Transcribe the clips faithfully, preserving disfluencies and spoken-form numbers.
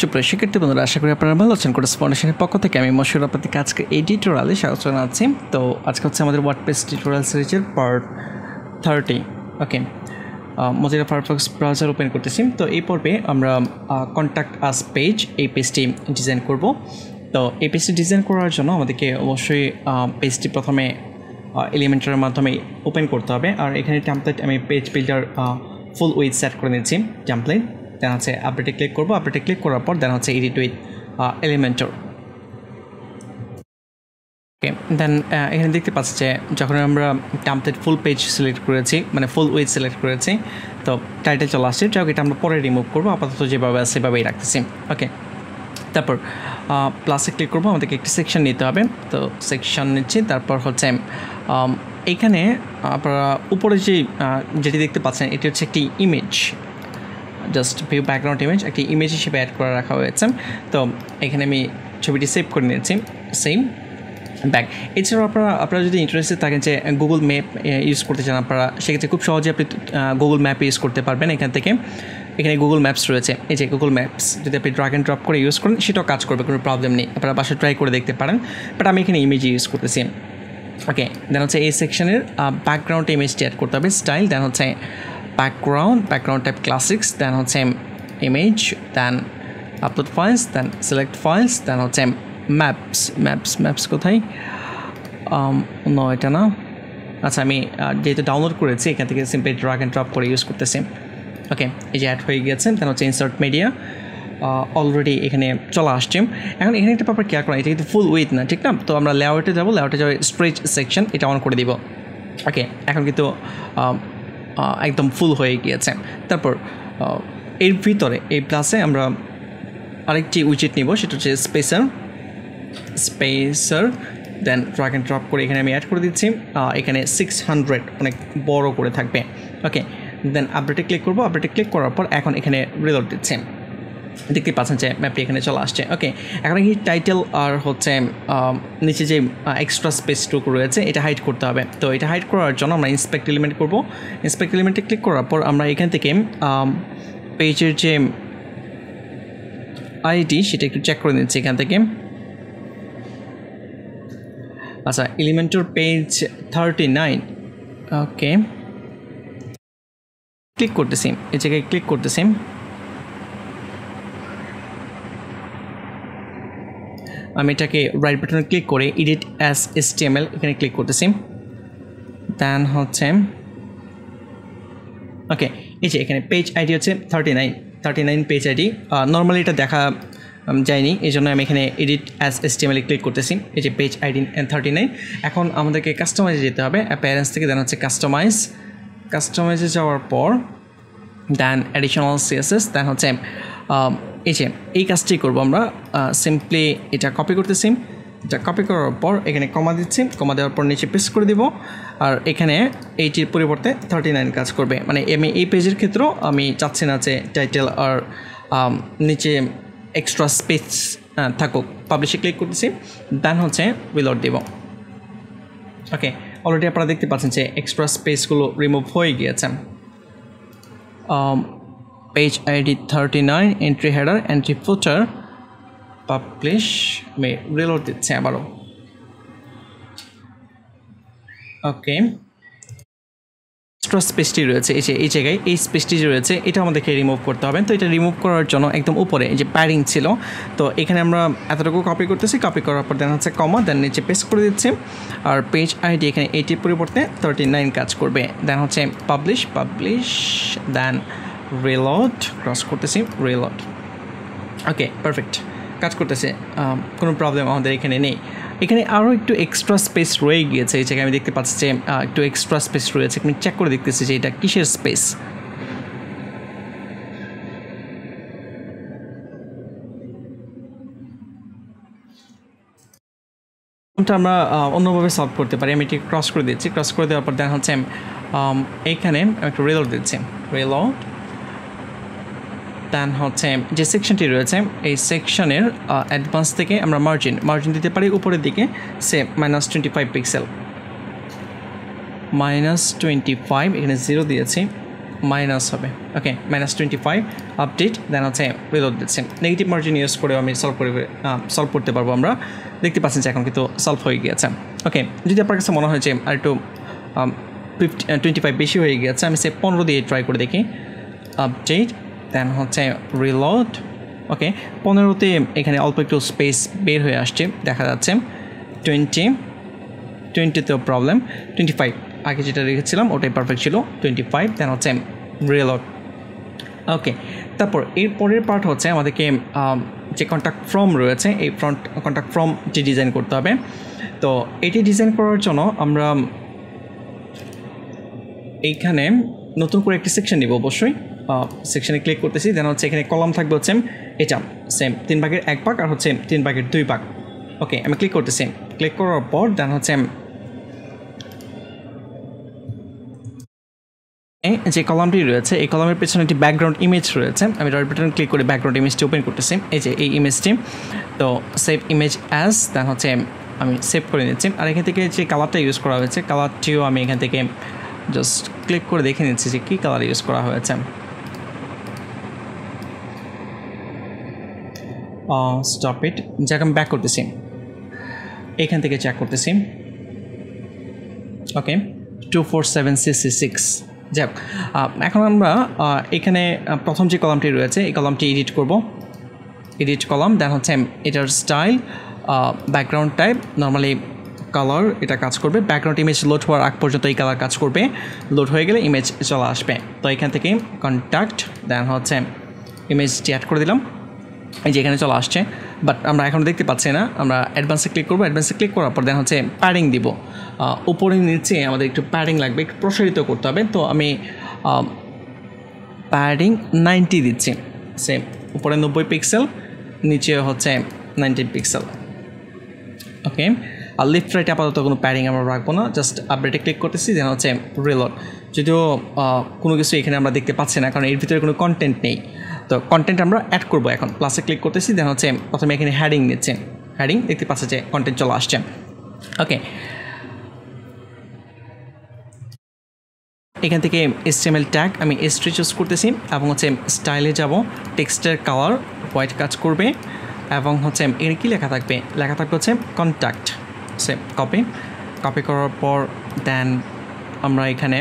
সুপ্রিয় শিক্ষার্থী বন্ধুরা, আশা করি আপনারা ভালো আছেন। কোর্স ফাউন্ডেশনের পক্ষ থেকে আমি মশিউর আপনাদেরকে আজকে এই টিউটোরিয়ালে স্বাগত জানাচ্ছি। তো আজকে হচ্ছে আমাদের ওয়ার্ডপ্রেস টিউটোরিয়াল সিরিজের part thirty. Okay, Mozilla Firefox browser open করতেছি। তো এই পর্বে আমরা কন্ট্যাক্ট আস পেজ, এই পেজটি ডিজাইন করব। তো এই পেজটি ডিজাইন করার জন্য আমাদেরকে অবশ্যই পেজটি প্রথমে এলিমেন্টরের মাধ্যমে ওপেন করতে হবে। আর এখানে টেমপ্লেট আমি page builder full with set করে নিচ্ছি। টেমপ্লেট দেন হচ্ছে আপডেটে ক্লিক করবো। আপডেটে ক্লিক করার পর দেন হচ্ছে edit with Elementor. Okay, then এখানে দেখতে পাচ্ছি যে যখন আমরা টেমপ্লেট ফুল পেজ সিলেক্ট করেছি, মানে ফুল উইথ সিলেক্ট করেছি, তো টাইটেল চলে আসছে। যাই হোক, এটা আমরা পরে রিমুভ করবো, আপাতত যেভাবে আছে সেভাবেই রাখতেছি। ওকে, তারপর প্লাসে ক্লিক করবো। আমাদেরকে একটি সেকশন নিতে হবে। তো সেকশন নিচ্ছি। তারপর হচ্ছে এখানে আপনারা উপরে যে যেটি দেখতে পাচ্ছেন এটি হচ্ছে একটি image, just view background image, একটি ইমেজ হিসেবে অ্যাড করে রাখা হয়েছে। তো এখানে আমি ছবিটি সেভ করে নিয়েছি, সেম ব্যাক। এছাড়াও আপনারা আপনারা যদি ইন্টারেস্টেড থাকেন যে গুগল ম্যাপ ইউজ করতে চান আপনারা, সেক্ষেত্রে খুব সহজে আপনি গুগল ম্যাপ ইউজ করতে পারবেন। এখান থেকে এখানে গুগল ম্যাপস রয়েছে। এই যে গুগল ম্যাপস যদি আপনি ড্রাগ অ্যান্ড ড্রপ করে ইউজ করেন সেটাও কাজ করবে, কোনো প্রবলেম নেই। আপনারা বাসায় ট্রাই করে দেখতে পারেন, বাট আমি এখানে ইমেজ ইউজ করতেছি। ওকে, দেন হচ্ছে এই সেকশনের ব্যাকগ্রাউন্ড ইমেজটি অ্যাড করতে হবে। স্টাইল, দেন হচ্ছে background, background type classics, then হচ্ছে image, then upload files, then select files, then হচ্ছে ম্যাপস। ম্যাপস ম্যাপস কোথায়? ন, এটা না। আচ্ছা, আমি যেহেতু ডাউনলোড করেছি এখান থেকে সিম্পলি ড্রাগ অ্যান্ড ড্রপ করে ইউজ করতেছি। ওকে, এই যে অ্যাড হয়ে গেছে। দেন হচ্ছে ইনসার্ট মিডিয়া, অলরেডি এখানে চলে আসছে। এখন এখানে একটা ব্যাপার কেয়ার করা, এটা কিন্তু ফুল উইথ না, ঠিক না? তো আমরা লেআউটে যাবো, লেআউটে যাওয়ার স্ট্রেচ সেকশন এটা অন করে দিব। ওকে, এখন কিন্তু একদম ফুল হয়ে গিয়েছে। তারপর এর ভিতরে এই প্লাসে আমরা আরেকটি উইজেট নিব, সেটা হচ্ছে spacer. Spacer then drag and drop করে এখানে আমি অ্যাড করে দিচ্ছি। এখানে সিক্স হান্ড্রেড অনেক বড় করে থাকবে। ওকে, দেন আপডেটে ক্লিক করবো। আপডেটে ক্লিক করার পর এখন এখানে রিলোড দিচ্ছে। দেখতে পাচ্ছেন যে ম্যাপটি এখানে চলে আসছে। ওকে, এখন কি টাইটেল আর হচ্ছে নিচে যে এক্সট্রা স্পেসটুকু রয়েছে এটা হাইড করতে হবে। তো এটা হাইড করার জন্য আমরা ইন্সপেক্ট এলিমেন্ট করবো। ইন্সপেক্ট এলিমেন্টে ক্লিক করার পর আমরা এখান থেকে পেজের যে আইডি সেটা একটু চেক করে নিচ্ছি এখান থেকে। আচ্ছা, Elementor page thirty nine. Okay, click করতেছি, এই জায়গায় ক্লিক করতেছি। আমি এটাকে রাইট বাটনে ক্লিক করে এডিট অ্যাজ এইচটিএমএল এখানে ক্লিক করতেছি। দেন হচ্ছে ওকে, এই যে এখানে পেজ আইডি হচ্ছে thirty nine thirty nine page ID. Normally এটা দেখা যায়নি, এই জন্য আমি এখানে এডিট অ্যাজ এইচটিএমএল ক্লিক করতেছি। এই যে পেজ আইডি থার্টি নাইন। এখন আমাদেরকে কাস্টমাইজে যেতে হবে, অ্যাপিয়ারেন্স থেকে। দেন হচ্ছে কাস্টমাইজ। কাস্টমাইজে যাওয়ার পর দেন অ্যাডিশনাল সিএসএস, দেন হচ্ছে এই যে এই কাজটি করবো আমরা। সিম্পলি এটা কপি করতেছি, এটা কপি করার পর এখানে কমা দিচ্ছি। কমা দেওয়ার পর নিচে পেস্ট করে দিব। আর এখানে এইটির পরিবর্তে থার্টি নাইন কাজ করবে। মানে আমি এই পেজের ক্ষেত্রেও আমি চাচ্ছি না যে টাইটেল আর নিচে এক্সট্রা স্পেস থাকুক। পাবলিশে ক্লিক করতেছি, দেন হচ্ছে রিলোড দিব। ওকে, অলরেডি আপনারা দেখতে পাচ্ছেন যে এক্সট্রা স্পেসগুলো রিমুভ হয়ে গিয়েছে। Page ID thirty nine, entry header, entry footer, publish. আমি রিলোড দিচ্ছি আবারও। ওকে, এক্সট্রা স্পেসটি রয়েছে এই যে এই জায়গায়, এই স্পেসটি যে রয়েছে এটা আমাদেরকে রিমুভ করতে হবে। তো এটা রিমুভ করার জন্য একদম উপরে যে প্যাডিং ছিল, তো এখানে আমরা এতটুকু কপি করতেছি। কপি করার পর দেন হচ্ছে কমা, দেন নিচে পেস্ট করে দিচ্ছি। আর পেজ আইডি এখানে এইটির পরিবর্তে থার্টি নাইন কাজ করবে। দেন হচ্ছে publish, publish, then reload. Cross করতেছি, রিলোড। ওকে, পারফেক্ট, কাজ করতেছে, কোনো প্রবলেম আমাদের এখানে নেই। এখানে আরও একটু এক্সট্রা স্পেস রয়ে গিয়েছে। এই জায়গায় আমি দেখতে পাচ্ছি যে একটু এক্সট্রা স্পেস রয়েছে। আমি চেক করে দেখতেছি যে এটা কিসের স্পেস। আমরা অন্যভাবে সলভ করতে পারি। আমি এটি ক্রস করে দিচ্ছি। ক্রস করে দেওয়ার পর দেখা হচ্ছে এইখানে একটু রিলোড দিচ্ছি, রিলোড। দেন হচ্ছে যে সেকশনটি রয়েছে এই সেকশনের অ্যাডভান্স থেকে আমরা মার্জিন মার্জিন দিতে পারি উপরের দিকে, say minus twenty five pixel, minus twenty five. এখানে জিরো দিয়েছি, minus হবে ওকে minus twenty-five আপডেট দেন আছে রিলোড দিচ্ছেন নেগেটিভ মার্জিন ইউজ করে আমি সলভ করে সলভ করতে পারবো আমরা দেখতে পাচ্ছেন যে এখন কিন্তু সলভ হয়ে গিয়েছে ওকে যদি আপনার কাছে মনে হয় যে আর একটু twenty-five বেশি হয়ে গিয়েছে আমি সে fifteen দিয়ে ট্রাই করে দেখি আপডেট দেন হচ্ছে রিলোড ওকে fifteen তে এখানে অল্প একটু স্পেস বের হয়ে আসছে দেখা যাচ্ছে twenty twenty তো প্রবলেম twenty-five আগে যেটা রেখেছিলাম ওটাই পারফেক্ট ছিল twenty-five দেন হচ্ছে রিলোড ওকে তারপর এর পরের পার্ট হচ্ছে আমাদেরকে যে কন্টাক্ট ফর্ম রয়েছে এই ফ্রন্ট কন্টাক্ট ফর্ম যে ডিজাইন করতে হবে তো এটি ডিজাইন করার জন্য আমরা এইখানে নতুন করে একটা সেকশন নিব অবশ্যই সেকশনে ক্লিক করতেছি দেন হচ্ছে এখানে কলাম থাকবে হচ্ছে এটা সেম তিন ভাগের এক ভাগ আর হচ্ছে তিন ভাগের দুই ভাগ ওকে আমি ক্লিক করতেছি ক্লিক করার পর দেন হচ্ছে যে কলামটি রয়েছে এই কলামের পেছনে একটি ব্যাকগ্রাউন্ড ইমেজ রয়েছে আমি রাইট বাটন ক্লিক করে ব্যাকগ্রাউন্ড ইমেজটি ওপেন করতেছি এই যে এই ইমেজটি তো সেভ ইমেজ অ্যাজ দেন হচ্ছে আমি সেভ করে নিচ্ছি আর এখান থেকে যে কালারটা ইউজ করা হয়েছে কালারটিও আমি এখান থেকে জাস্ট ক্লিক করে দেখে নিচ্ছি যে কী কালার ইউজ করা হয়েছে স্টপ ইট যাকে আমি ব্যাক করতেছি এখান থেকে চেক করতেছি ওকে two four seven six six six যাক এখন আমরা এখানে প্রথম যে কলামটি রয়েছে এই কলামটি এডিট করব এডিট কলাম দেন হচ্ছে এটার style background type normally colour এটা কাজ করবে ব্যাকগ্রাউন্ড ইমেজ লোড হওয়ার আগ পর্যন্ত এই কালার কাজ করবে লোড হয়ে গেলে ইমেজ চলে আসবে তো এখান থেকে কন্ট্যাক্ট দেন হচ্ছে ইমেজটি অ্যাড করে দিলাম এই যে এখানে চলে আসছে বাট আমরা এখন দেখতে পাচ্ছি না আমরা অ্যাডভান্সে ক্লিক করবো অ্যাডভান্সে ক্লিক করার পর দেন হচ্ছে প্যাডিং দিব উপরে নিচে আমাদের একটু প্যাডিং লাগবে একটু প্রসারিত করতে হবে তো আমি প্যাডিং নাইনটি দিচ্ছি সেম উপরে নব্বই পিক্সেল নিচে হচ্ছে নাইনটিন পিক্সেল ওকে আর লেফট রাইটে আপাতত কোনো প্যাডিং আমরা রাখবো না জাস্ট আপডেটে ক্লিক করতেছি যেন হচ্ছে রিলোড যদিও কোনো কিছু এখানে আমরা দেখতে পাচ্ছি না কারণ এর ভিতরে কোনো কন্টেন্ট নেই তো কন্টেন্ট আমরা অ্যাড করবো এখন প্লাসে ক্লিক করতেছি দেন হচ্ছে প্রথমে এখানে হ্যাডিং নিচ্ছে হ্যাডিং দেখতে পাচ্ছে যে কন্টেন্ট চলে আসছে ওকে এখান থেকে এইচটিএমএল ট্যাগ আমি এস থ্রি চুজ করতেছি এবং হচ্ছে স্টাইলে যাব টেক্সটের কালার হোয়াইট কাজ করবে এবং হচ্ছে এর কি লেখা থাকবে লেখা থাকবে হচ্ছে কন্ট্যাক্ট সে কপি কপি করার পর দেন আমরা এখানে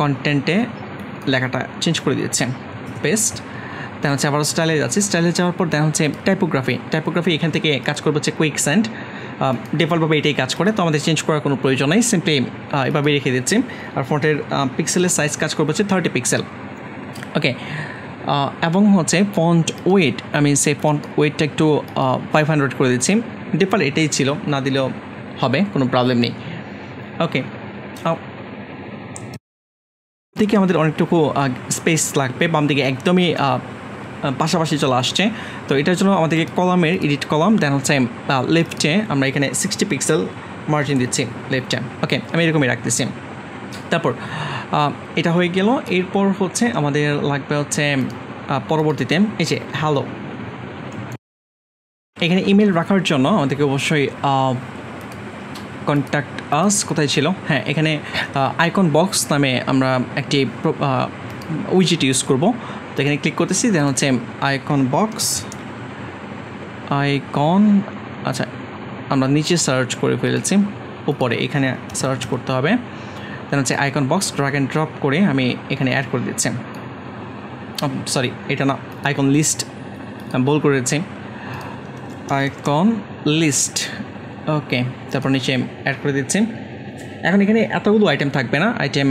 কন্টেন্টে লেখাটা চেঞ্জ করে দিয়েছি পেস্ট দেন হচ্ছে আবার স্টাইলে যাচ্ছি স্টাইলে যাওয়ার পর দেন হচ্ছে টাইপোগ্রাফি টাইপোগ্রাফি এখান থেকে কাজ করবে হচ্ছে কুইক স্যান্ড ডিফল্টভাবে এটাই কাজ করে তো আমাদের চেঞ্জ করার কোনো প্রয়োজন নেই সিম্পলি এভাবে রেখে দিচ্ছি আর ফন্টের পিক্সেলের সাইজ কাজ করবে হচ্ছে থার্টি পিক্সেল ওকে এবং হচ্ছে ফন্ট ওয়েট আমি সেই ফন্ট ওয়েটটা একটু ফাইভ হান্ড্রেড করে দিচ্ছি ডিফল্ট এটাই ছিল না দিলেও হবে কোনো প্রবলেম নেই ওকে দিকে আমাদের অনেকটুকু স্পেস লাগবে বাম দিকে একদমই পাশাপাশি চলে আসছে তো এটার জন্য আমাদেরকে কলামের এডিট কলাম দেন হচ্ছে লেফটে আমরা এখানে সিক্সটি পিক্সেল মার্জিন দিচ্ছি লেফটে ওকে আমি এরকমই রাখতেছি তারপর এটা হয়ে গেল এরপর হচ্ছে আমাদের লাগবে হচ্ছে পরবর্তীতে এই যে হ্যালো এখানে ইমেল রাখার জন্য আমাদেরকে অবশ্যই কন্ট্যাক্ট আস কোথায় ছিল হ্যাঁ এখানে আইকন বক্স নামে আমরা একটি উইজেট ইউজ করব তো এখানে ক্লিক করতেছি দেন হচ্ছে আইকন বক্স আইকন আচ্ছা আমরা নিচে সার্চ করে ফেলেছি উপরে এখানে সার্চ করতে হবে দেন হচ্ছে icon box drag and drop করে আমি এখানে অ্যাড করে দিচ্ছি সরি এটা না আইকন লিস্ট বল করেছি আইকন লিস্ট ওকে তারপর নিচে অ্যাড করে দিচ্ছি এখন এখানে এতগুলো আইটেম থাকবে না আইটেম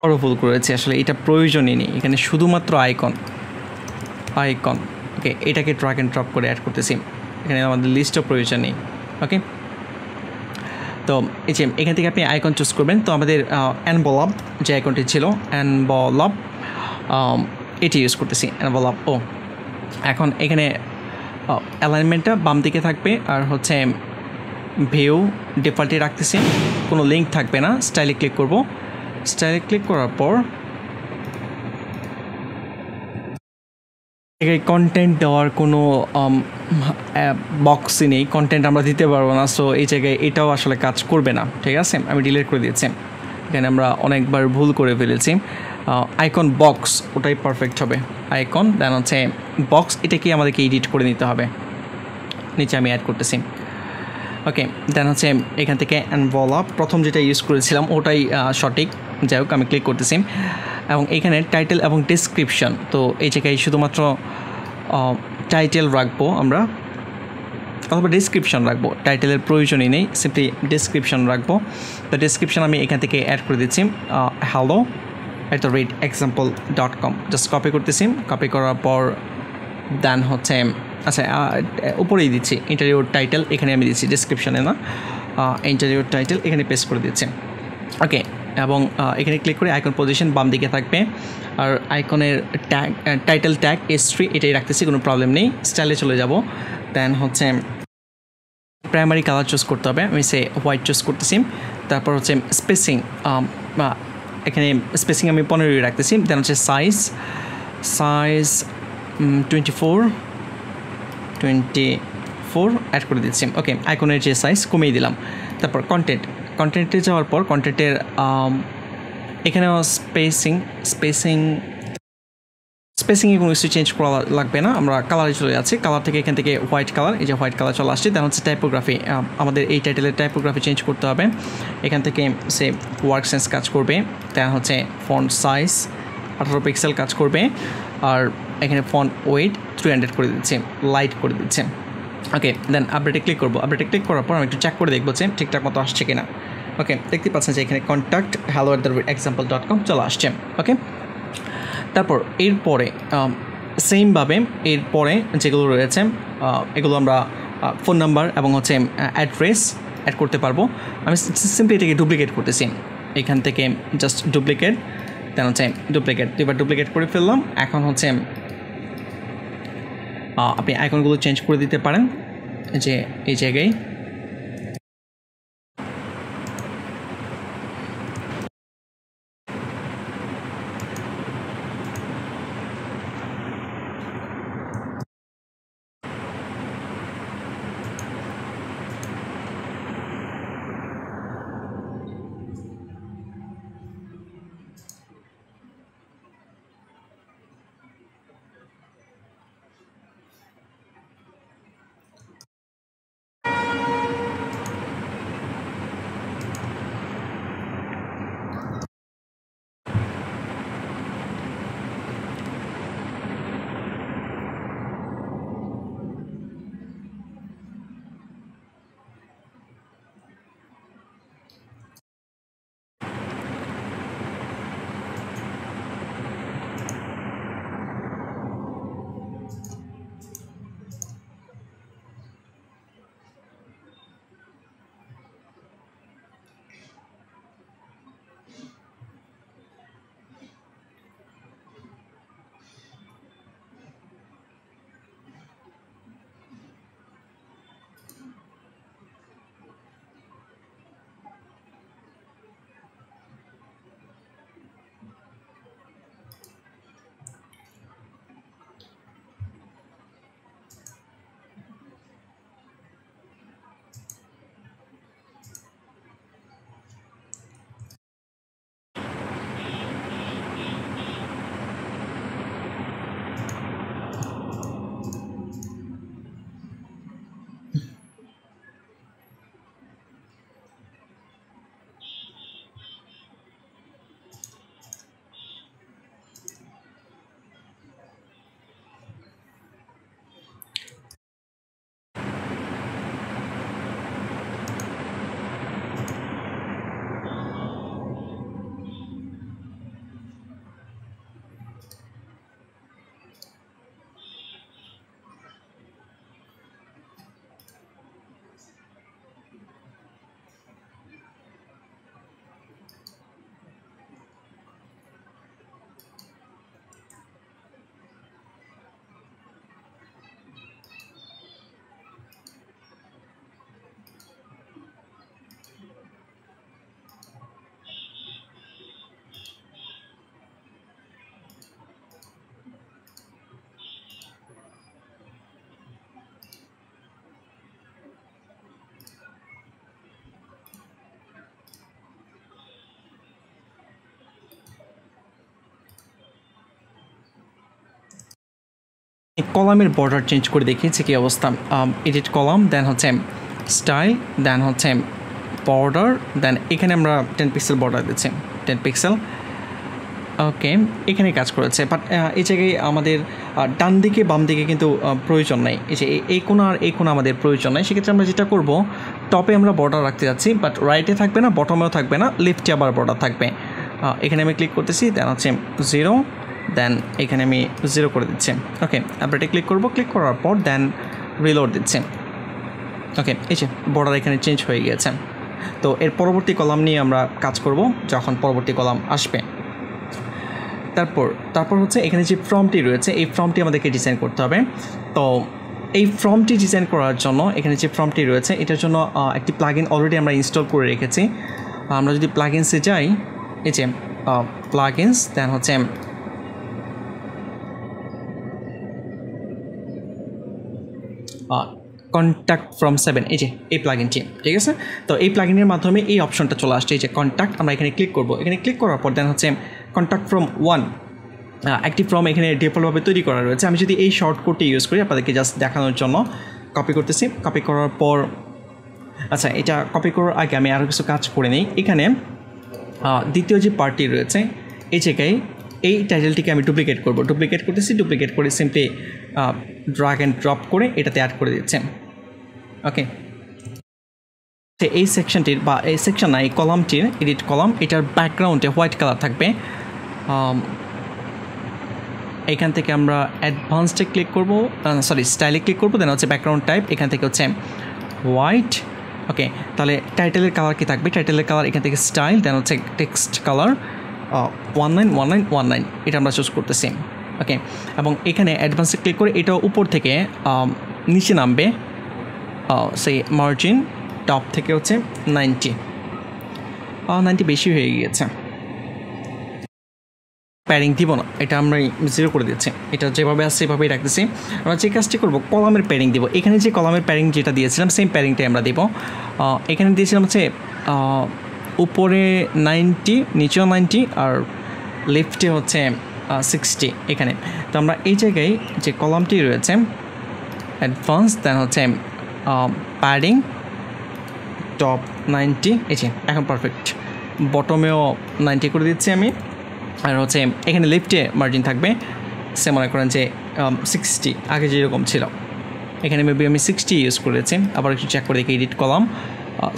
বড় ভুল করেছি আসলে এটা প্রয়োজনই নেই এখানে শুধুমাত্র আইকন আইকন ওকে এটাকে ড্র্যাগ অ্যান্ড ড্রপ করে অ্যাড করতেছি এখানে আমাদের লিস্টও প্রয়োজন নেই ওকে তো এই যে এখান থেকে আপনি আইকন চুজ করবেন তো আমাদের এনভেলপ যে আইকনটি ছিল এনভেলপ এটি ইউজ করতেছি এনভেলপ ও এখন এখানে অ্যালাইনমেন্টটা বাম দিকে থাকবে আর হচ্ছে ভিউ ডিফল্টে রাখতেছি কোনো লিঙ্ক থাকবে না স্টাইলে ক্লিক করব স্টাইলে ক্লিক করার পর কন্টেন্ট দেওয়ার কোনো বক্সই নেই কন্টেন্ট আমরা দিতে পারবো না সো এই জায়গায় এটাও আসলে কাজ করবে না ঠিক আছে আমি ডিলিট করে দিয়েছি এখানে আমরা অনেকবার ভুল করে ফেলেছি আইকন বক্স ওটাই পারফেক্ট হবে আইকন দেন হচ্ছে বক্স এটাকে আমাদেরকে এডিট করে নিতে হবে নিচে আমি অ্যাড করতেছি ওকে দেন হচ্ছে এখান থেকে এনভেলপ প্রথম যেটা ইউজ করেছিলাম ওটাই সঠিক যাই হোক আমি ক্লিক করতেছি এবং এখানে টাইটেল এবং ডেসক্রিপশন তো এই জায়গায় শুধুমাত্র টাইটেল রাখবো আমরা অথবা ডেসক্রিপশন রাখবো টাইটেলের প্রয়োজনই নেই সিম্পলি ডেসক্রিপশন রাখবো তো ডেসক্রিপশন আমি এখান থেকে অ্যাড করে দিচ্ছি hello at the rate example dot com just copy করতেছি কপি করার পর দেন হচ্ছে আচ্ছা উপরেই দিচ্ছি ইন্টারভিউর টাইটেল এখানে আমি দিচ্ছি ডেসক্রিপশনে না ইন্টারভিউর টাইটেল এখানে পেস্ট করে দিচ্ছি ওকে এবং এখানে ক্লিক করে আইকন পজিশন বাম দিকে থাকবে আর আইকনের ট্যাগ টাইটেল ট্যাগ হিস্ট্রি এটাই রাখতেছি কোনো প্রবলেম নেই স্টাইলে চলে যাব দেন হচ্ছে প্রাইমারি কালার চুজ করতে হবে আমি সে হোয়াইট চুজ করতেছি তারপর হচ্ছে স্পেসিং এখানে স্পেসিং আমি পনেরোই রাখতেছি দেন হচ্ছে size size twenty four twenty four add করে দিচ্ছি ওকে আইকনের যে সাইজ কমিয়ে দিলাম তারপর কন্টেন্ট কন্টেন্টে যাওয়ার পর কন্টেন্টের এখানেও স্পেসিং স্পেসিং স্পেসিংয়ে কোনো কিছু চেঞ্জ করা লাগবে না আমরা কালারে চলে যাচ্ছি কালার থেকে এখান থেকে হোয়াইট কালার এই যে হোয়াইট কালার চলে আসছে দেন হচ্ছে টাইপোগ্রাফি আমাদের এই টাইটেলের টাইপোগ্রাফি চেঞ্জ করতে হবে এখান থেকে সে ওয়ার্ক সেন্স কাজ করবে দেন হচ্ছে ফন্ট সাইজ আঠারো পিক্সেল কাজ করবে আর এখানে ফন্ট ওয়েট থ্রি হান্ড্রেড করে দিচ্ছে লাইট করে দিচ্ছে ওকে দেন আপডেটে ক্লিক করবো আপডেটে ক্লিক করার পর আমি একটু চেক করে দেখবো যে ঠিকঠাক মতো আসছে কিনা ওকে দেখতে পাচ্ছেন যে এখানে contact hello at the rate example dot com চলে আসছে ওকে তারপর এরপরে সেমভাবে এরপরে যেগুলো রয়েছে এগুলো আমরা ফোন নাম্বার এবং হচ্ছে অ্যাড্রেস অ্যাড করতে পারবো আমি সিম্পলি এটাকে ডুপ্লিকেট করতেছি এখান থেকে জাস্ট ডুপ্লিকেট দেন হচ্ছে ডুপ্লিকেট দুবার ডুপ্লিকেট করে ফেললাম এখন হচ্ছে আপনি আইকনগুলো চেঞ্জ করে দিতে পারেন যে এই জায়গায় কলামের বর্ডার চেঞ্জ করে দেখিয়েছি কি অবস্থা। এডিট কলাম, দেন হচ্ছে স্টাইল, দেন হচ্ছে বর্ডার, দেন এখানে আমরা টেন পিক্সেল বর্ডার দিচ্ছি, টেন পিক্সেল ওকে, এখানে কাজ করেছে। বাট এই জায়গায় আমাদের ডান দিকে বাম দিকে কিন্তু প্রয়োজন নাই, এই যে এই কোনো আর এই কোনো আমাদের প্রয়োজন নাই। সেক্ষেত্রে আমরা যেটা করব, টপে আমরা বর্ডার রাখতে যাচ্ছি, বাট রাইটে থাকবে না, বটমেও থাকবে না, লেফটে আবার বর্ডার থাকবে। এখানে আমি ক্লিক করতেছি, দেন হচ্ছে জিরো, দেন এখানে আমি জিরো করে দিচ্ছি ওকে। আপডেটে ক্লিক করব, ক্লিক করার পর দেন রিলোড দিচ্ছি ওকে। এই যে বর্ডার এখানে চেঞ্জ হয়ে গিয়েছে। তো এর পরবর্তী কলাম নিয়ে আমরা কাজ করব যখন পরবর্তী কলাম আসবে। তারপর তারপর হচ্ছে এখানে যে ফর্মটি রয়েছে, এই ফর্মটি আমাদেরকে ডিজাইন করতে হবে। তো এই ফর্মটি ডিজাইন করার জন্য এখানে যে ফর্মটি রয়েছে এটার জন্য একটি প্লাগইন অলরেডি আমরা ইনস্টল করে রেখেছি। আমরা যদি প্লাগইনসে যাই, এই যে প্লাগইনস, দেন হচ্ছে কন্ট্যাক্ট ফর্ম সেভেন, এই যে এই প্লাগইনটি, ঠিক আছে। তো এই প্লাগইনের মাধ্যমে এই অপশনটা চলে আসছে, এই যে কন্ট্যাক্ট, আমরা এখানে ক্লিক করব। এখানে ক্লিক করার পর দেন হচ্ছে কন্টাক্ট ফর্ম ওয়ান, একটি ফর্ম এখানে ডিফল্টভাবে তৈরি করা রয়েছে। আমি যদি এই শর্টকটটি ইউজ করি আপনাদেরকে জাস্ট দেখানোর জন্য, কপি করতেছি। কপি করার পর আচ্ছা, এটা কপি করার আগে আমি আরও কিছু কাজ করে নিই। এখানে দ্বিতীয় যে পার্টটি রয়েছে এই জায়গায় এই টাইটেলটিকে আমি ডুপ্লিকেট করব। ডুপ্লিকেট করতেছি, ডুপ্লিকেট করে সিম্পলি ড্রাগ অ্যান্ড ড্রপ করে এটাতে অ্যাড করে দিচ্ছি ওকে। এই সেকশনটির বা এই সেকশন না, এই কলামটির এডিট কলাম, এটার ব্যাকগ্রাউন্ডে হোয়াইট কালার থাকবে। এখান থেকে আমরা অ্যাডভান্সডে ক্লিক করব, সরি স্টাইলে ক্লিক করব, দেন হচ্ছে ব্যাকগ্রাউন্ড টাইপ, এখান থেকে হচ্ছে হোয়াইট ওকে। তাহলে টাইটেলের কালার কি থাকবে? টাইটেলের কালার এখান থেকে স্টাইল, দেন হচ্ছে text colour one nine one nine one nine এটা আমরা চুজ করতেছি ওকে। এবং এখানে অ্যাডভান্সে ক্লিক করে এটা উপর থেকে নিচে নামবে, সেই মার্জিন টপ থেকে হচ্ছে নাইনটি, নাইনটি বেশি হয়ে গিয়েছে, প্যাডিং দিব না, এটা আমরা জিরো করে দিচ্ছি। এটা যেভাবে আসছে সেভাবেই রাখতেছি। আমরা যে কাজটি করবো, কলামের প্যাডিং দিব। এখানে যে কলামের প্যাডিং যেটা দিয়েছিলাম সেম প্যাডিংটাই আমরা দেব। এখানে দিয়েছিলাম হচ্ছে উপরে নাইনটি, নিচেও নাইনটি, আর লেফটে হচ্ছে সিক্সটি এখানে। তো আমরা এই জায়গায় যে কলামটি রয়েছে অ্যাডভান্স, দেন হচ্ছে প্যাডিং টপ নাইনটি, এই যে এখন পারফেক্ট। বটমেও নাইনটি করে দিচ্ছি আমি। আর হচ্ছে এখানে লেফটে মার্জিন থাকবে, সে মনে করেন যে সিক্সটি আগে যেরকম ছিল, এখানে মেবি আমি সিক্সটি ইউজ করেছি। আবার একটু চেক করে দেখি, এডিট কলাম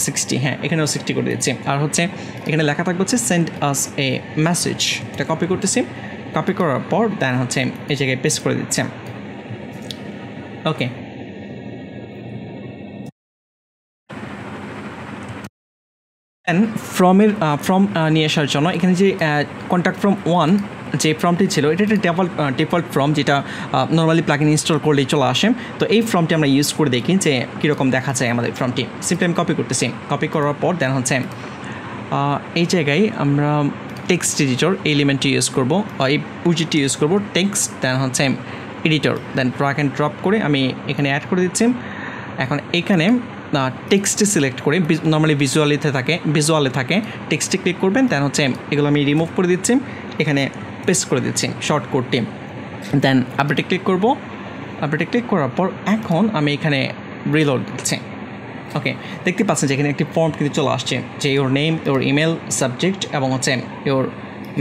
সিক্সটি, হ্যাঁ এখানেও সিক্সটি করে দিচ্ছি। আর হচ্ছে এখানে লেখা থাকবে হচ্ছে সেন্ড আস এ মেসেজ, এটা কপি করতেছি। কপি করার পর দেন হচ্ছে এই জায়গায় পেস্ট করে দিচ্ছি ওকে। অ্যান্ড ফর্মের ফর্ম নিয়ে আসার জন্য এখানে যে কন্টাক্ট ফর্ম ওয়ান যে ফর্মটি ছিল, এটা একটা ডেফল্ট ডিফল্ট ফর্ম, যেটা নর্মালি প্লাগইন ইনস্টল করলেই চলে আসে। তো এই ফর্মটি আমরা ইউজ করে দেখি যে কীরকম দেখা যায় আমাদের ফর্মটি। সিম্পলি আমি কপি করতেছি। কপি করার পর দেন হচ্ছে এই জায়গায় আমরা টেক্সট এডিটর এলিমেন্টটি ইউজ করবো, এই উইডেটটি ইউজ করবো, টেক্সট, দেন হচ্ছে editor, then drag and drop করে আমি এখানে অ্যাড করে দিচ্ছি। এখন এখানে টেক্সটে সিলেক্ট করে, নর্মালি ভিজুয়ালিতে থাকে, ভিজুয়ালে থাকে, টেক্সটে ক্লিক করবেন, দেন হচ্ছে এগুলো আমি রিমুভ করে দিচ্ছি, এখানে পেস্ট করে দিচ্ছি শর্টকটটি। দেন আপডেটে ক্লিক করব। আপডেটে ক্লিক করার পর এখন আমি এখানে রিলোড দিচ্ছি ওকে। দেখতে পাচ্ছেন যে এখানে একটি ফর্ম কিন্তু চলে আসছে, যে your name, your email, subject এবং হচ্ছে ইওর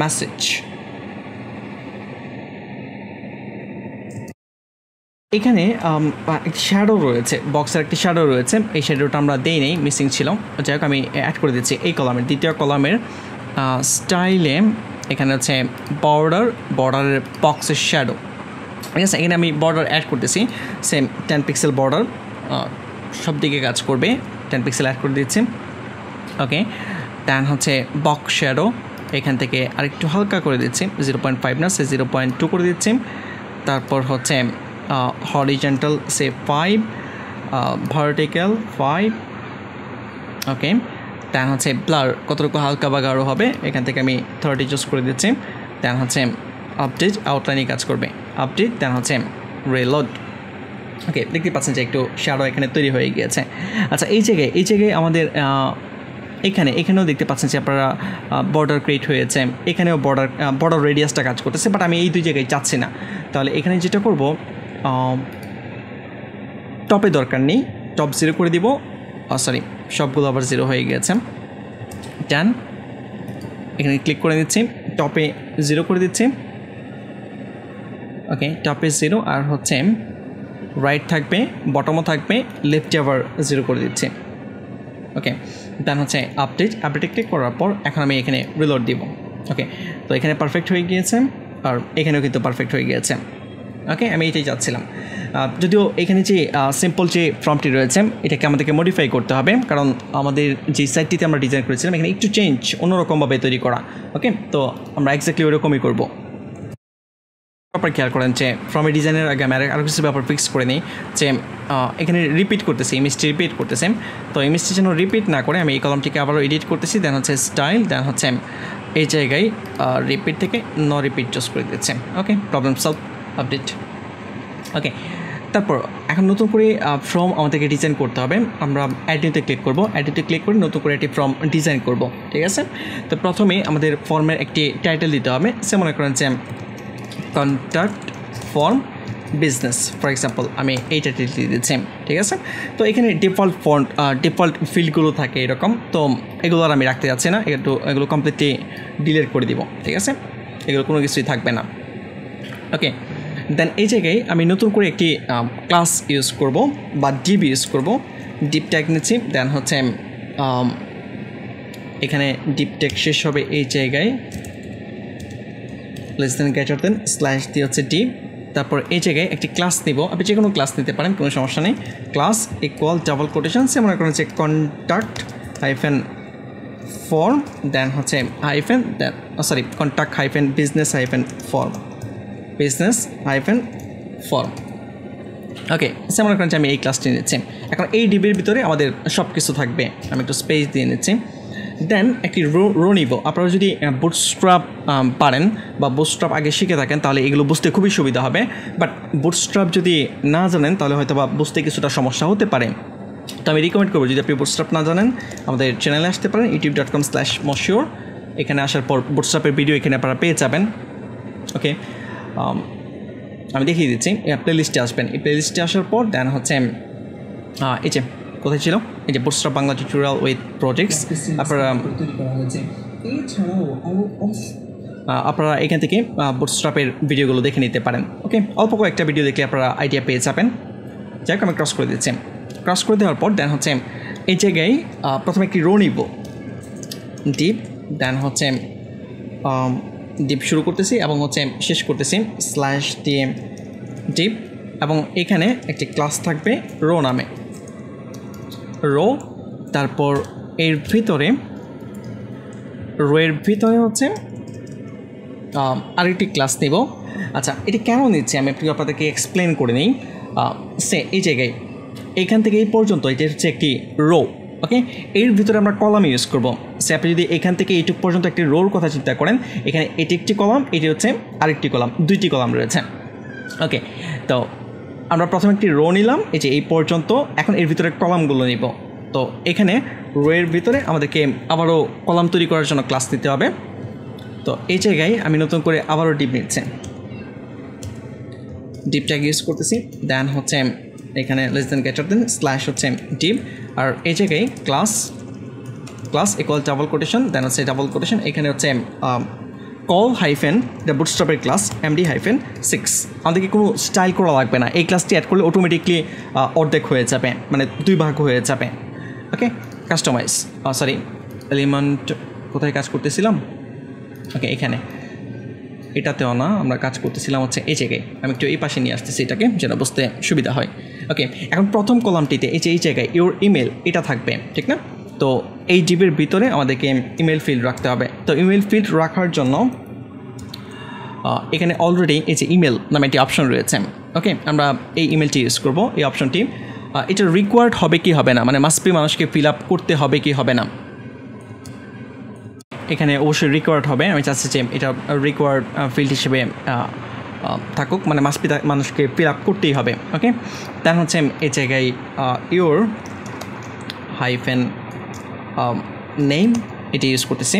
মেসেজ। এখানে একটি শ্যাডো রয়েছে, বক্সের একটি শ্যাডো রয়েছে, এই শ্যাডোটা আমরা দেই নেই, মিসিং ছিল, যাই হোক আমি অ্যাড করে দিচ্ছি। এই কলামের দ্বিতীয় কলামের স্টাইলে এখানে হচ্ছে বর্ডার, বর্ডারের বক্সের শ্যাডো, ঠিক আছে। এখানে আমি বর্ডার অ্যাড করতেছি, সেম টেন পিক্সেল বর্ডার সব দিকে কাজ করবে, টেন পিক্সেল অ্যাড করে দিচ্ছি ওকে। দেন হচ্ছে বক্স শ্যাডো, এখান থেকে আরেকটু হালকা করে দিচ্ছি, জিরো পয়েন্ট ফাইভ না, সে জিরো পয়েন্ট টু করে দিচ্ছি। তারপর হচ্ছে horizontal say five, vertical five okay. Then হচ্ছে ব্লার কতটুকু হালকা বা গাঢ় হবে, এখান থেকে আমি থার্টি চুজ করে দিচ্ছি। দেন হচ্ছে আপডেট, আউটলাইনে কাজ করবে, আপডেট, দেন হচ্ছে রিলোড ওকে। দেখতে পাচ্ছেন যে একটু শ্যাডো এখানে তৈরি হয়ে গিয়েছে। আচ্ছা এই জায়গায় এই জায়গায় আমাদের এখানে এখানেও দেখতে পাচ্ছেন যে আপনারা বর্ডার ক্রিয়েট হয়েছে, এখানেও বর্ডার বর্ডার রেডিয়াসটা কাজ করতেছে, বাট আমি এই দুই জায়গায় যাচ্ছি না। তাহলে এখানে যেটা করব, টপে দরকার নেই, টপ জিরো করে দিব। সরি, সবগুলো আবার জিরো হয়ে গেছে। ডান, এখানে ক্লিক করে দিচ্ছি, টপে জিরো করে দিচ্ছি। ওকে, টপে জিরো, আর হচ্ছে রাইট থাকবে, বটমও থাকবে, লেফটে আবার জিরো করে দিচ্ছি। ওকে, দেন হচ্ছে আপডেট, আপডেটে ক্লিক করার পর এখন আমি এখানে রিলোড দিব। ওকে, তো এখানে পারফেক্ট হয়ে গিয়েছে, আর এখানেও কিন্তু পারফেক্ট হয়ে গিয়েছে। ওকে, আমি এটাই যাচ্ছিলাম। যদিও এখানে যে সিম্পল যে ফর্মটি রয়েছে এটাকে আমাদেরকে মডিফাই করতে হবে, কারণ আমাদের যে সাইটটিতে আমরা ডিজাইন করেছিলাম এখানে একটু চেঞ্জ, অন্যরকমভাবে তৈরি করা। ওকে, তো আমরা এক্স্যাক্টলি ওইরকমই করবো। ব্যাপার খেয়াল করেন যে ফর্মের ডিজাইনের আগে আমি আরও কিছু ব্যাপার ফিক্স করে নিই, যে এখানে রিপিট করতেছি, ইমেজটি রিপিট করতেছি। তো ইমেজটি যেন রিপিট না করে আমি এই কলমটিকে আবারও এডিট করতেছি। দেন হচ্ছে স্টাইল, দেন হচ্ছে এই জায়গায় রিপিট থেকে ন রিপিট চুজ করে দিচ্ছে। Okay, problem solve, update. Okay, তারপর এখন নতুন করে ফর্ম আমাদেরকে ডিজাইন করতে হবে। আমরা অ্যাডিউতে ক্লিক করব, অ্যাডিউতে ক্লিক করে নতুন করে একটি ফর্ম ডিজাইন করব। ঠিক আছে, তো প্রথমে আমাদের ফর্মের একটি টাইটেল দিতে হবে। সে মনে করেন যে contact form business, for example আমি এই টাইটেল দিয়ে দিচ্ছি। ঠিক আছে, তো এখানে ডিফল্ট ফন্ট, ডিফল্ট ফিল্ডগুলো থাকে এরকম, তো এগুলো আর আমি রাখতে যাচ্ছি না, একটু এগুলো কমপ্লিটলি ডিলিট করে দিব। ঠিক আছে, এগুলো কোনো কিছুই থাকবে না। ওকে, দেন এই জায়গায় আমি নতুন করে একটি ক্লাস ইউজ করব বা ডিপ ইউজ করব। ডিপ ট্যাগ নিচ্ছি, দেন হচ্ছে এখানে ডিপ ট্যাগ শেষ হবে এই জায়গায়, less than greater than slash দিয়ে হচ্ছে ডিপ। তারপর এই জায়গায় একটি ক্লাস নিব, আপনি যে কোনো ক্লাস নিতে পারেন, কোনো সমস্যা নেই। Class equal double quotation, say মনে করেন হচ্ছে কন্ট্যাক্ট হাইফেন ফর্ম, দেন হচ্ছে hyphen, then sorry contact hyphen business hyphen form, business hyphen form. Okay, say মনে করেন যে আমি এই ক্লাসটি নিচ্ছি। এখন এই ডিবির ভিতরে আমাদের সব কিছু থাকবে। আমি একটু স্পেস দিয়ে নিচ্ছি। দেন একটি রো রো নিব। আপনারা যদি বুটস্ট্র্যাপ পারেন বা বুটস্ট্র্যাপ আগে শিখে থাকেন তাহলে এগুলো বুঝতে খুবই সুবিধা হবে, বাট বুটস্ট্র্যাপ যদি না জানেন তাহলে হয়তো বা বুঝতে কিছুটা সমস্যা হতে পারে। তো আমি রিকমেন্ড করবো, যদি আপনি বুটস্ট্র্যাপ না জানেন আমাদের চ্যানেলে আসতে পারেন, YouTube dot com slash Moshiur. এখানে আসার পর বুটস্ট্র্যাপের ভিডিও এখানে আপনারা পেয়ে যাবেন। ওকে, আমি দেখিয়ে দিচ্ছি, প্লে লিস্টে আসবেন। এই প্লে লিস্টে আসার পর দেন হচ্ছে এই যে কোথায় ছিল, এই যে Bootstrap Bangla tutorial with projects, আপনারা আপনারা এখান থেকে বুটস্ট্র্যাপের ভিডিওগুলো দেখে নিতে পারেন। ওকে, অল্প কয়েকটা ভিডিও দেখলে আপনারা আইডিয়া পেয়ে যাবেন। যাই হোক, আমি ক্রস করে দিচ্ছি। ক্রস করে দেওয়ার পর দেন হচ্ছে এই জায়গায় প্রথমে একটি রো নিব, ডিপ, দেন হচ্ছে ডিপ শুরু করতেছি এবং হচ্ছে শেষ করতেছি স্ল্যাশ দিয়ে ডিপ, এবং এখানে একটি ক্লাস থাকবে রো নামে, রো। তারপর এর ভিতরে রোয়ের ভিতরে হচ্ছে আরেকটি ক্লাস নিব। আচ্ছা, এটা কেন নিচ্ছি আমি একটু আপনাদেরকে এক্সপ্লেন করে নিই। সে এই জায়গায় এইখান থেকে এই পর্যন্ত এটা হচ্ছে একটি রো। ওকে, এর ভিতরে আমরা কলাম ইউজ করব। সে আপনি যদি এখান থেকে এইটুক পর্যন্ত একটি রোর কথা চিন্তা করেন, এখানে এটি একটি কলাম, এটি হচ্ছে আরেকটি কলাম, দুইটি কলাম রয়েছে। ওকে, তো আমরা প্রথমে একটি রো নিলাম, এই যে এই পর্যন্ত। এখন এর ভিতরে কলামগুলো নিব। তো এখানে রোয়ের ভিতরে আমাদেরকে আবারও কলাম তৈরি করার জন্য ক্লাস নিতে হবে। তো এই জায়গায় আমি নতুন করে আবারও ডিপ নিচ্ছি, ডিপটা ইউজ করতেছি। দেন হচ্ছে এখানে less than greater than slash হচ্ছে ডিপ, আর এই জায়গায় class, class equal double quotation, then হচ্ছে ডাবল কোটেশন, এখানে হচ্ছে কল হাইফেন দ্য বুটস্ট্র্যাপের ক্লাস এমডি হাইফেন সিক্স। আমাদেরকে কোনো স্টাইল করা লাগবে না, এই ক্লাসটি অ্যাড করলে অটোমেটিকলি অর্ধেক হয়ে যাবে, মানে দুই ভাগ হয়ে যাবে। ওকে, কাস্টমাইজ, সরি এলিমেন্ট, কোথায় কাজ করতেছিলাম? ওকে, এখানে এটাতেও না, আমরা কাজ করতেছিলাম হচ্ছে এই জায়গায়। আমি একটু এই পাশে নিয়ে আসতেছি এটাকে, যেন বুঝতে সুবিধা হয়। ওকে, এখন প্রথম কলামটিতে এই যে এই জায়গায় ইওর ইমেল, এটা থাকবে, ঠিক না? তো এই ডিপের ভিতরে আমাদেরকে ইমেল ফিল্ড রাখতে হবে। তো ইমেল ফিল্ড রাখার জন্য এখানে অলরেডি এই যে ইমেল নামে একটি অপশন রয়েছে। ওকে, আমরা এই ইমেলটি ইউজ করব। এই অপশনটি এটা রিকোয়ার্ড হবে কি হবে না, মানে মাস্পি মানুষকে ফিল আপ করতে হবে কি হবে না, এখানে অবশ্যই রিকোয়ার্ড হবে। আমি চাচ্ছি যে এটা রিকোয়ার্ড ফিল্ড হিসেবে থাকুক, মানে মাস্পি মানুষকে ফিল আপ করতেই হবে। ওকে, তার হচ্ছে এই জায়গায় ইওর হাইফেন নেম এটি ইউজ করতেছি।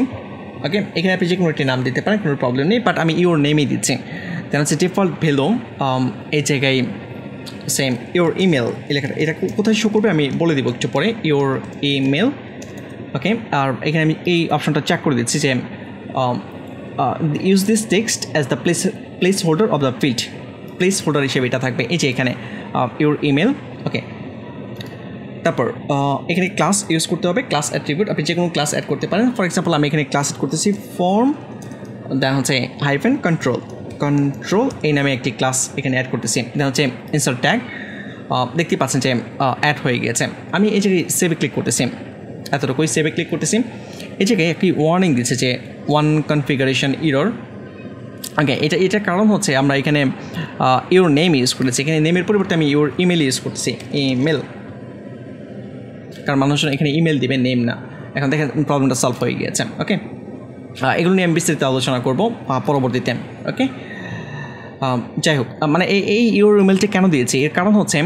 ওকে, এখানে আপনি যে কোনো একটি নাম দিতে পারেন, কোনো প্রবলেম নেই, বাট আমি ইওর নেমই দিচ্ছি। দেন হচ্ছে ডিফল্ট ভ্যালু এই জায়গায় সেম ইওর ইমেল লেখাটা এটা কোথায় শো করবে আমি বলে দিব একটু পরে ইওর ইমেল ওকে আর এখানে আমি এই অপশনটা চেক করে দিচ্ছি যে use this text as the place place holder of the field place holder হিসেবে এটা থাকবে এই যে এখানে ইওর ইমেল ওকে তারপর এখানে ক্লাস ইউজ করতে হবে ক্লাস অ্যাট্রিবিউট আপনি যে কোনো ক্লাস অ্যাড করতে পারেন ফর এক্সাম্পল আমি এখানে ক্লাস অ্যাড করতেছি ফর্ম দেন হচ্ছে হাইফেন কন্ট্রোল কন্ট্রোল এই নামে একটি ক্লাস এখানে অ্যাড করতেছি দেন হচ্ছে ইনসার্ট ট্যাগ দেখতে পাচ্ছেন যে অ্যাড হয়ে গিয়েছে আমি এই জায়গায় সেভে ক্লিক করতেছি এতটুকুই সেভে ক্লিক করতেছি এই জায়গায় একটি ওয়ার্নিং দিচ্ছে যে ওয়ান কনফিগারেশন ইরর ওকে এটা এটার কারণ হচ্ছে আমরা এখানে ইওর নেম ইউজ করেছি এখানে নেমের পরিবর্তে আমি ইওর ইমেল ইউজ করতেছি ইমেল কারণ মানুষজন এখানে ইমেল দেবে নেম না এখন দেখেন প্রবলেমটা সলভ হয়ে গিয়েছে ওকে এগুলো নিয়ে আমি বিস্তারিত আলোচনা করবো পরবর্তীতে ওকে যাই হোক মানে এই এই ইওর ইমেলটা কেন দিয়েছে এর কারণ হচ্ছে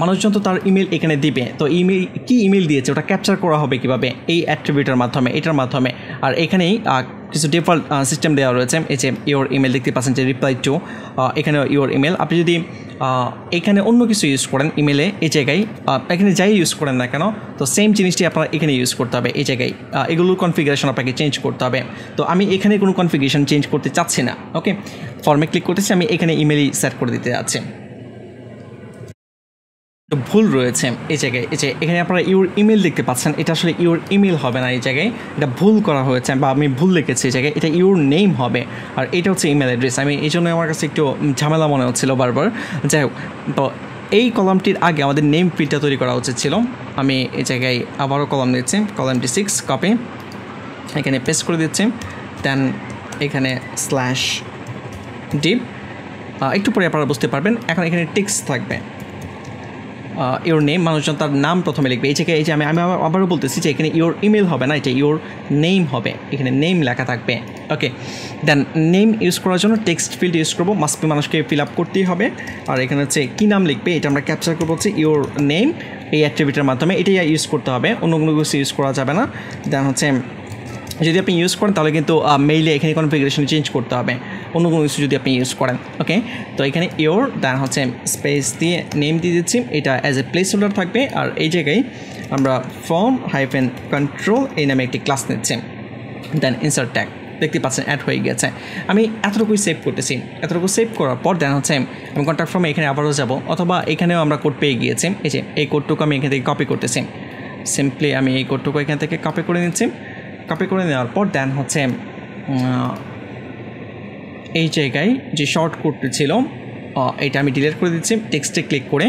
মানুষজন তো তার ইমেল এখানে দিবে তো ইমেল কী ইমেল দিয়েছে ওটা ক্যাপচার করা হবে কীভাবে এই অ্যাট্রিবিউটের মাধ্যমে এটার মাধ্যমে আর এখানেই কিছু ডিফল্ট সিস্টেম দেওয়া রয়েছে এই যে ইওর ইমেল দেখতে পাচ্ছেন যে রিপ্লাই টু এখানে ইওর ইমেল আপনি যদি এখানে অন্য কিছু ইউজ করেন ইমেলে এই জায়গায় এখানে যাই ইউজ করেন না কেন তো সেম জিনিসটি আপনারা এখানে ইউজ করতে হবে এই জায়গায় এগুলোর কনফিগারেশন আপনাকে চেঞ্জ করতে হবে তো আমি এখানে কোনো কনফিগারেশন চেঞ্জ করতে চাচ্ছি না ওকে ফর্মে ক্লিক করতেছি আমি এখানে ইমেলই সেট করে দিতে যাচ্ছি ভুল রয়েছে এই জায়গায় এই যে এখানে আপনারা ইওর ইমেল দেখতে পাচ্ছেন এটা আসলে ইওর ইমেল হবে না এই জায়গায় এটা ভুল করা হয়েছে বা আমি ভুল লিখেছি এই জায়গায় এটা ইওর নেম হবে আর এটা হচ্ছে ইমেল অ্যাড্রেস আমি এই জন্য আমার কাছে একটু ঝামেলা মনে হচ্ছিল বারবার যাই হোক তো এই কলামটির আগে আমাদের নেম ফিল্ডটা তৈরি করা উচিত ছিল আমি এই জায়গায় আবারও কলাম দিচ্ছি কলামটি সিক্স কপি এখানে পেস্ট করে দিচ্ছি দেন এখানে স্ল্যাশ ডিপ একটু পরে আপনারা বুঝতে পারবেন এখন এখানে টেক্সট থাকবে ইওর নেম মানুষজন তার নাম প্রথমে লিখবে এই জায়গায় এই যে আমি আমি আবারও বলতেছি যে এখানে ইওর ইমেল হবে না এটা ইওর নেম হবে এখানে নেম লেখা থাকবে ওকে দেন নেম ইউজ করার জন্য টেক্সট ফিল্ড ইউজ করবো মাস্ট বি মানুষকে ফিল আপ করতেই হবে আর এখানে হচ্ছে কী নাম লিখবে এটা আমরা ক্যাপচার করবো হচ্ছে ইওর নেম এই অ্যাট্রিবিউটের মাধ্যমে এটাই ইউজ করতে হবে অন্য কোনো কিছু ইউজ করা যাবে না দেন হচ্ছে যদি আপনি ইউজ করেন তাহলে কিন্তু মেইলে এখানে কনফিগারেশন চেঞ্জ করতে হবে অন্য কোনো কিছু যদি আপনি ইউজ করেন ওকে তো এখানে ইওর দেন হচ্ছে স্পেস দিয়ে নেম দিয়ে দিচ্ছি এটা অ্যাজ এ প্লেস হোল্ডার থাকবে আর এই জায়গায় আমরা ফর্ম হাইফেন কন্ট্রোল এই নামে একটি ক্লাস নিচ্ছি দেন ইনসার্ট ট্যাগ দেখতে পাচ্ছেন অ্যাড হয়ে গেছে আমি এতটুকুই সেভ করতেছি এতটুকু সেভ করার পর দেন হচ্ছে আমি কন্ট্যাক্ট ফর্মে এখানে আবারও যাব অথবা এখানেও আমরা কোড পেয়ে গিয়েছি এই যে এই কোডটুকু আমি এখান থেকে কপি করতেছি সিম্পলি আমি এই কোডটুকু এখান থেকে কপি করে নিচ্ছি কপি করে নেওয়ার পর দেন হচ্ছে এই জায়গায় যে শর্ট কোডটি ছিল এটা আমি ডিলিট করে দিচ্ছি টেক্সটে ক্লিক করে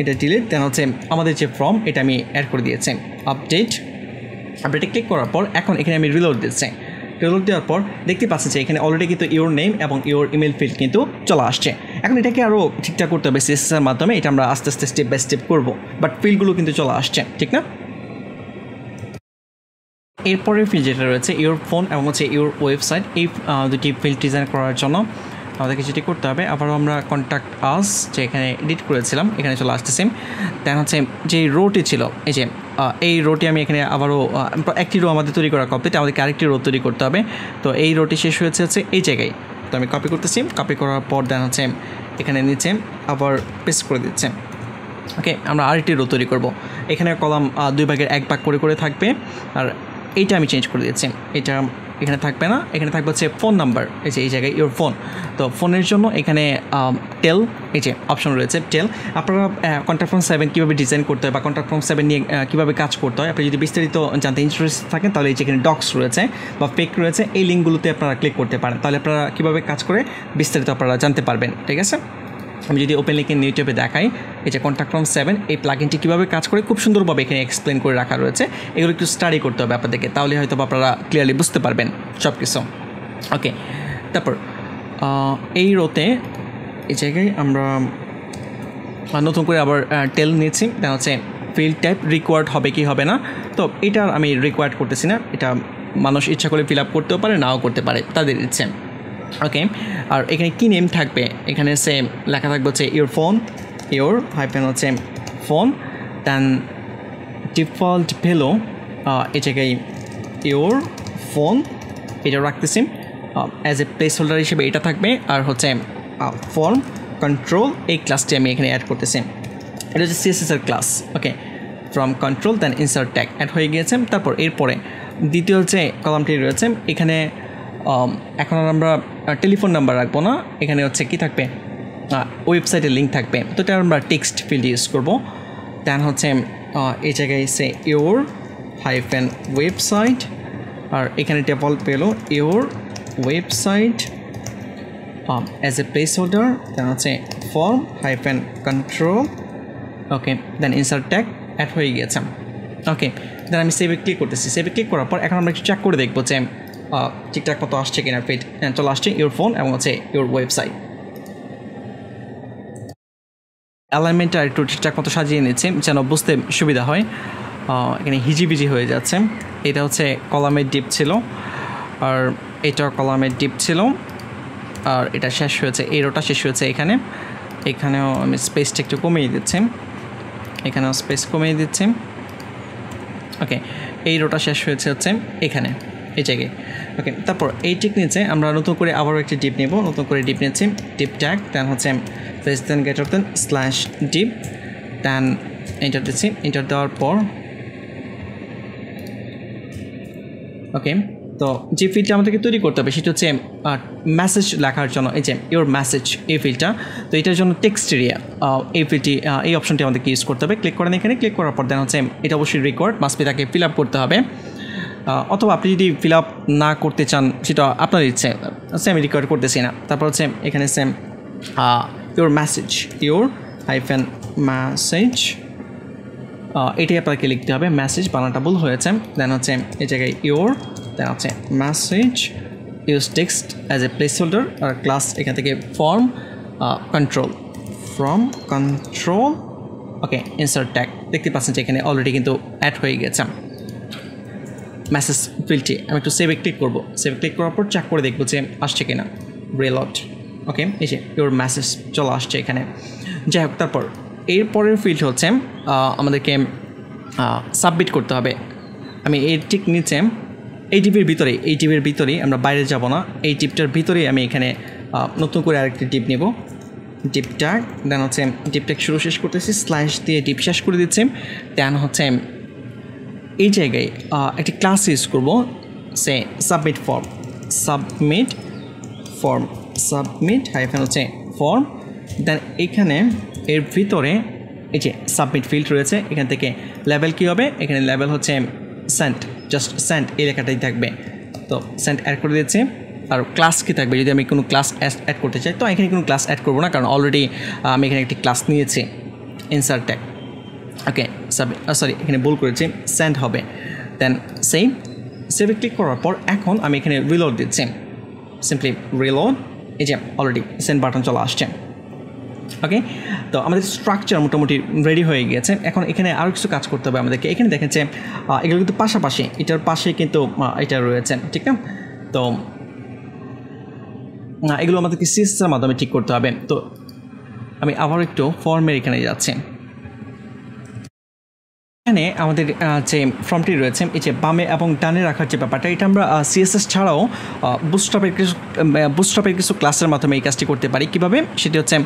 এটা ডিলিট দেন হচ্ছে আমাদের যে ফর্ম এটা আমি অ্যাড করে দিয়েছি আপডেট আপডেটে ক্লিক করার পর এখন এখানে আমি রিলোড দিচ্ছি রিলোড দেওয়ার পর দেখতে পাচ্ছি যে এখানে অলরেডি কিন্তু ইওর নেম এবং ইওর ইমেল ফিল্ড কিন্তু চলে আসছে এখন এটাকে আরও ঠিকঠাক করতে হবে সিএসএসের মাধ্যমে এটা আমরা আস্তে আস্তে স্টেপ বাই স্টেপ করবো বাট ফিল্ডগুলো কিন্তু চলে আসছে ঠিক না এরপরের ফিল্ড যেটা রয়েছে ইওর ফোন এবং হচ্ছে ইওর ওয়েবসাইট এই দুটি ফিল্ড ডিজাইন করার জন্য আমাদেরকে যেটি করতে হবে আবারও আমরা কন্ট্যাক্ট আস যে এখানে এডিট করেছিলাম এখানে চলে আসতেছি দেন হচ্ছে যে রোটি ছিল এই যে এই রোটি আমি এখানে আবারও একটি রো আমাদের তৈরি করা কমপ্লিট আমাদেরকে আরেকটি রো তৈরি করতে হবে তো এই রোটি শেষ হয়েছে হচ্ছে এই জায়গায় তো আমি কপি করতেছি কপি করার পর দেন হচ্ছে এখানে নিচে আবার পেস্ট করে দিচ্ছে ওকে আমরা আরেকটি রো তৈরি করব এখানে কলাম দুই ভাগের এক ভাগ করে করে থাকবে আর এইটা আমি চেঞ্জ করে দিয়েছি এটা এখানে থাকবে না এখানে থাকবে হচ্ছে ফোন নাম্বার এই যে এই জায়গায় ইওর ফোন তো ফোনের জন্য এখানে টেল এই যে অপশন রয়েছে টেল আপনারা কন্টাক্ট ফর্ম সেভেন কীভাবে ডিজাইন করতে হয় বা কন্টাক্ট ফর্ম সেভেন নিয়ে কীভাবে কাজ করতে হয় আপনি যদি বিস্তারিত জানতে ইন্টারেস্ট থাকেন তাহলে এই যে এখানে ডক্স রয়েছে বা পেক রয়েছে এই লিঙ্কগুলোতে আপনারা ক্লিক করতে পারেন তাহলে আপনারা কীভাবে কাজ করে বিস্তারিত আপনারা জানতে পারবেন ঠিক আছে আমি যদি ওপেন লিঙ্কে ইউটিউবে দেখাই এই যে কন্টাক্ট ফর্ম সেভেন এই প্লাগইনটি কীভাবে কাজ করে খুব সুন্দরভাবে এখানে এক্সপ্লেন করে রাখা রয়েছে এগুলো একটু স্টাডি করতে হবে আপনাদেরকে তাহলে হয়তো আপনারা ক্লিয়ারলি বুঝতে পারবেন সব কিছু ওকে তারপর এই রোতে এই জায়গায় আমরা নতুন করে আবার টেল নিয়েছি দেন হচ্ছে ফিল্ড টাইপ রিকোয়ার্ড হবে কি হবে না তো এটা আমি রিকোয়ার্ড করতেছি না এটা মানুষ ইচ্ছা করে ফিল আপ করতেও পারে নাও করতে পারে তাদের ইচ্ছে ওকে আর এখানে কী নেম থাকবে এখানে সেম লেখা থাকবে হচ্ছে ইওর ফোন ইওর হাইফেন হচ্ছে ফোন দেন ডিফল্ট ভ্যালু এই জায়গায় ইওর ফোন এটা রাখতেছি অ্যাজ এ প্লেস হোল্ডার হিসেবে এটা থাকবে আর হচ্ছে ফর্ম control এই ক্লাসটি আমি এখানে অ্যাড করতেছি। এটা হচ্ছে সিএসএস এর class. Okay, form control then insert tag add হয়ে গিয়েছে। তারপর এরপরে দ্বিতীয় যে কলামটি রয়েছে এখানে এখন আমরা টেলিফোন নাম্বার রাখবো না, এখানে হচ্ছে কি থাকবে, ওয়েবসাইটের লিঙ্ক থাকবে। তো এটা আমরা টেক্সট ফিল্ড ইউজ করবো। দেন হচ্ছে এই জায়গায় সে ইওর হাইফেন ওয়েবসাইট, আর এখানে টেবল পেল your website as a place holder. Then হচ্ছে form hyphen control. Okay, then insert tag add হয়ে গিয়েছে। ওকে, দেন আমি সেভে ক্লিক করতেছি। সেভে ক্লিক করার পর এখন আমরা একটু চেক করে দেখবো যে ঠিকঠাক মতো আসছে কিনা পেট। হ্যাঁ, চলে আসছে ইওর ফোন এবং হচ্ছে ইওর ওয়েবসাইট। অ্যালাইনমেন্টটা একটু ঠিকঠাক মতো সাজিয়ে নিচ্ছে যেন বুঝতে সুবিধা হয়, এখানে হিজিবিজি হয়ে যাচ্ছে। এটা হচ্ছে কলামের ডিপ ছিল, আর এটা কলামের ডিপ ছিল, আর এটা শেষ হয়েছে, এই রোটা শেষ হয়েছে এখানে। এখানেও আমি স্পেসটা একটু কমিয়ে দিচ্ছি, এখানেও স্পেস কমিয়ে দিচ্ছি। ওকে, এই রোটা শেষ হয়েছে হচ্ছে এখানে, এই জায়গায়। ওকে, তারপর এই টিপ নিচে আমরা নতুন করে আবারও একটি ডিপ নেব। নতুন করে ডিপ নিচ্ছি, ডিপ ট্যাগ। দেন হচ্ছে less than greater than slash div. Then enter দিচ্ছি, এন্টার দেওয়ার পর ওকে, তো যে ফিল্ডটা আমাদেরকে তৈরি করতে হবে সেটা হচ্ছে মেসেজ লেখার জন্য, এই যে ইওর মেসেজ এই ফিল্ডটা। তো এটার জন্য টেক্সট এরিয়া এই ফিল্ডটি, এই অপশনটি আমাদেরকে ইউজ করতে হবে। ক্লিক করেন এখানে, ক্লিক করার পর দেন হচ্ছে এটা অবশ্যই রেকর্ড মাস্টবি, তাকে ফিল আপ করতে হবে। অথবা আপনি যদি ফিল আপ না করতে চান সেটা আপনার ইচ্ছে, সে আমি রেকর্ড করতেছি না। তারপর হচ্ছে এখানে same your message, your hyphen message, এটি আপনাকে লিখতে হবে। মেসেজ বানাটা ভুল হয়েছে। দেন হচ্ছে এই জায়গায় ইওর, দেন হচ্ছে message, use text as a place holder, আর ক্লাস এখান থেকে form control, form control. Okay, insert tag. দেখতে পাচ্ছেন যে এখানে অলরেডি কিন্তু অ্যাড হয়ে গেছে মেসেজ ফিল্ডটি। আমি একটু সেভে ক্লিক করবো, সেভে ক্লিক করার পর চেক করে দেখবো যে আসছে কিনা। রিলোড। ওকে, এই যে ইওর মেসেজ চলে আসছে এখানে। যাই হোক, তারপর এরপরের ফিল্ড হচ্ছে আমাদেরকে সাবমিট করতে হবে। আমি এই টিপ নিচে এই টিপের ভিতরে, এই টিপের ভিতরেই আমরা বাইরে যাব না, এই টিপটার ভিতরেই আমি এখানে নতুন করে আরেকটি টিপ নেব। টিপটা দেন হচ্ছে টিপটা শুরু শেষ করতেছি, স্ল্যাশ দিয়ে টিপ শেষ করে দিচ্ছি। দেন হচ্ছে এই জায়গায় একটি ক্লাস ইউজ করবো, say submit form, submit form, submit hyphen হচ্ছে ফর্ম। দেন এখানে এর ভিতরে এই যে সাবমিট ফিল্ড রয়েছে, এখান থেকে লেভেল কী হবে, এখানে লেভেল হচ্ছে সেন্ট, জাস্ট সেন্ট এই লেখাটাই থাকবে। তো সেন্ট অ্যাড করে দিচ্ছি। আর ক্লাস কী থাকবে, যদি আমি কোনো ক্লাস অ্যাড করতে চাই, তো এখানে কোনো ক্লাস অ্যাড করবো না, কারণ অলরেডি আমি এখানে একটি ক্লাস নিয়েছি। Insert tag. Okay, submit, sorry এখানে ভুল করেছি, সেন্ট হবে। দেন সেই সেভে ক্লিক করার পর এখন আমি এখানে রিলোড দিচ্ছি, সিম্পলি রিলোড। এই যে অলরেডি সেন্ট বাটন চলে আসছে। ওকে, তো আমাদের স্ট্রাকচার মোটামুটি রেডি হয়ে গিয়েছে। এখন এখানে আরও কিছু কাজ করতে হবে আমাদেরকে। এখানে দেখেন যে এগুলো কিন্তু পাশাপাশি, এটার পাশে কিন্তু এটা রয়েছে, ঠিক না? তো এগুলো আমাদেরকে সিএসএসের মাধ্যমে ঠিক করতে হবে। তো আমি আবার একটু ফর্মের এখানে যাচ্ছি। এখানে আমাদের যে ফর্মটি রয়েছে, এই যে বামে এবং ডানে রাখার যে ব্যাপারটা, এটা আমরা সিএসএস ছাড়াও বুটস্ট্র্যাপের কিছু বুটস্ট্র্যাপের কিছু ক্লাসের মাধ্যমে এই কাজটি করতে পারি। কীভাবে? সেটি হচ্ছে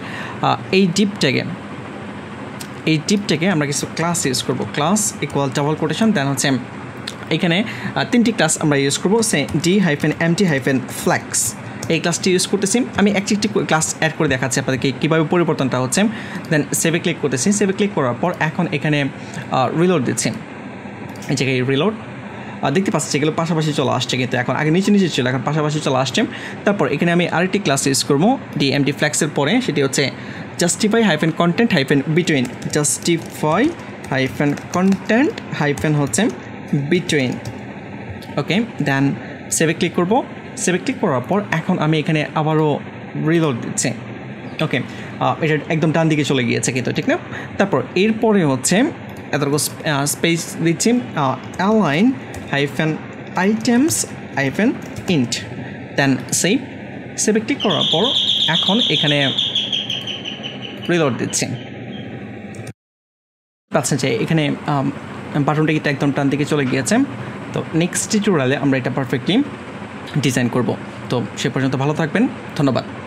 এই ডিপটাকে, এই ডিপটাকে আমরা কিছু ক্লাস ইউজ করব। Class equal double quotation. Then হচ্ছে এখানে তিনটি ক্লাস আমরা ইউজ করব, সে D hyphen MT hyphen flex এই ক্লাসটি ইউজ করতেছি। আমি একটি একটি ক্লাস অ্যাড করে দেখাচ্ছি আপনাদেরকে কীভাবে পরিবর্তনটা হচ্ছে। দেন সেভে ক্লিক করতেছি, সেভে ক্লিক করার পর এখন এখানে রিলোড দিচ্ছি, এই জায়গায় রিলোড। দেখতে পাচ্ছি সেগুলো পাশাপাশি চলে আসছে, কিন্তু এখন আগে নিচে নিচে ছিল, এখন পাশাপাশি চলে আসছে। তারপর এখানে আমি আরেকটি ক্লাস ইউজ করবো ডি এম ডি ফ্ল্যাক্সের পরে, সেটি হচ্ছে justify hyphen content hyphen between, justify hyphen content hyphen হচ্ছে বিটুইন। ওকে, দেন সেভে ক্লিক করবো। সেভে ক্লিক করার পর এখন আমি এখানে আবারও রিলোড দিচ্ছি। ওকে, এটা একদম ডান দিকে চলে গিয়েছে কিন্তু, ঠিক না? তারপর এরপরে হচ্ছে এতটুকু স্পেস দিচ্ছি, align hyphen items hyphen end. Then save. সেভে ক্লিক করার পর এখন এখানে রিলোড দিচ্ছি। আচ্ছা, যে এখানে বাটনটা কিন্তু একদম ডান দিকে চলে গিয়েছে। তো নেক্সট টিউটোরিয়ালে আমরা এটা পারফেক্টলি ডিজাইন করব। তো সে পর্যন্ত ভালো থাকবেন, ধন্যবাদ।